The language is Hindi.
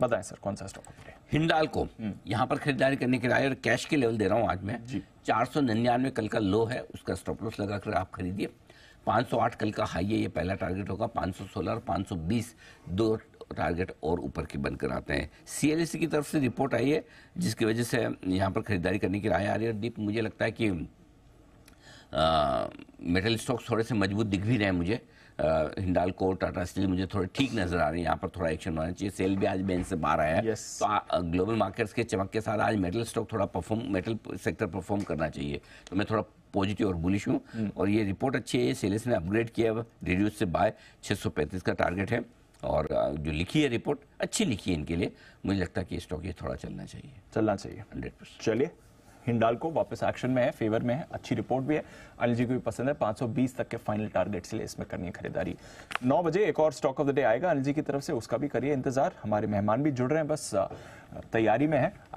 बताएं सर कौन सा स्टॉक है? हिंडाल्को, यहाँ पर खरीदारी करने के लिए और कैश के लेवल दे रहा हूँ आज मैं। 499 कल का लो है, उसका स्टॉप लॉस लगा कर आप खरीदिए। 508 कल का हाई है, ये पहला टारगेट होगा। 516 और 520 दो टारगेट और ऊपर के बनकर आते हैं। CLSA की तरफ से रिपोर्ट आई है जिसकी वजह से यहाँ पर खरीदारी करने की राय आ रही है। और दीप मुझे लगता है कि मेटल स्टॉक्स थोड़े से मजबूत दिख भी रहे हैं मुझे। हिंडाल्को, टाटा स्टील मुझे थोड़े ठीक नजर आ रहे हैं, यहाँ पर थोड़ा एक्शन होना चाहिए। सेल भी आज बेंच से बाहर आया है। तो ग्लोबल मार्केट्स के चमक के साथ आज मेटल स्टॉक थोड़ा मेटल सेक्टर परफॉर्म करना चाहिए। तो मैं थोड़ा पॉजिटिव और बुलिश हूँ और ये रिपोर्ट अच्छी है। सेल्स ने अपग्रेड किया, रिड्यूस से बाय 635 का टारगेट है। और जो लिखी है रिपोर्ट अच्छी लिखी है इनके लिए, मुझे लगता है कि स्टॉक ये थोड़ा चलना चाहिए 100%। चलिए, हिंडाल्को वापस एक्शन में है, फेवर में है, अच्छी रिपोर्ट भी है। अनिल जी को भी पसंद है। 520 तक के फाइनल टारगेट से इसमें करनी है खरीदारी। 9 बजे एक और स्टॉक ऑफ द डे आएगा अनिल जी की तरफ से, उसका भी करिए इंतजार। हमारे मेहमान भी जुड़ रहे हैं, बस तैयारी में है।